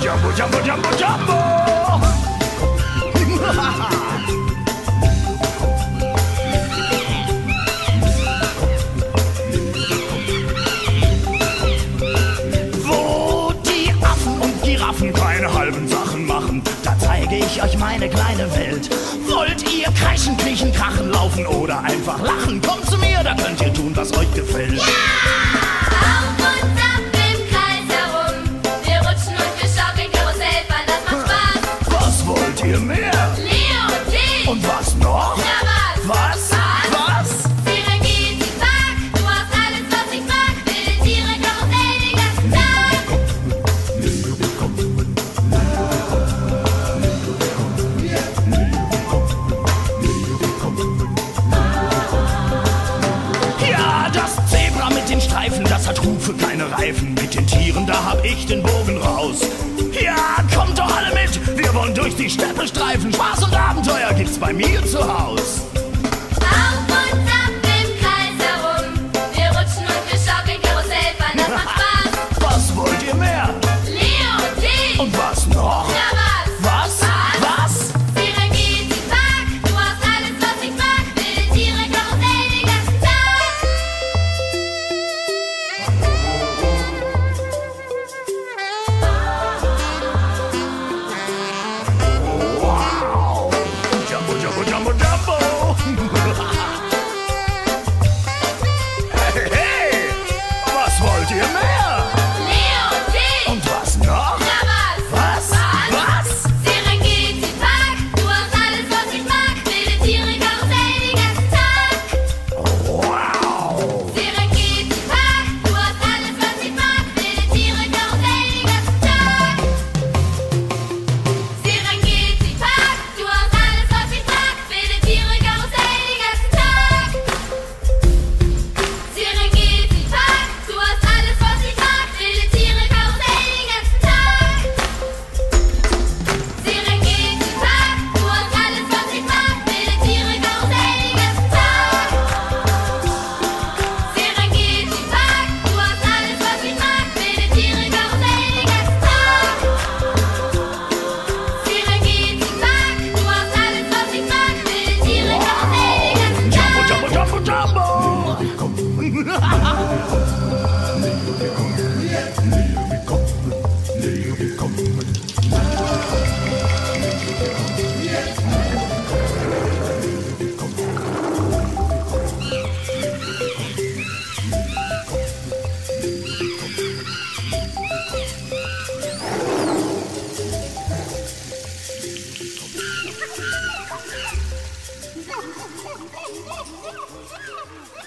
Jumbo, jumbo, jumbo! Wo die Affen und Giraffen keine halben Sachen machen, da zeige ich euch meine kleine Welt. Wollt ihr kreischen, kriechen, krachen, laufen oder einfach lachen? Kommt zu mir, da könnt ihr tun, was euch gefällt. Ja! Und was noch? Ja, was? Was? Tiere gehen in den Park. Du hast alles, was ich mag. Wilde Tiere, Karussell den ganzen Tag. Ja, das Zebra mit den Streifen, das hat Hufe, keine Reifen. Mit den Tieren, da hab ich den Bogen raus. Ja, kommt doch alle mit, wir wollen durch die Steppe streifen. Spaß und Abenteuer gibt's bei mir zu Haus. Auf und ab im Kreis herum, wir rutschen und wir schaukeln Karussell, weil das macht Spaß. Was wollt ihr mehr? Leo und ich. Und was noch? Ja, was? Was? Was? Tiere gehen in den Park, du hast alles, was ich mag. Wilde Tiere, Karussell den ganzen Tag. Ha ha ha!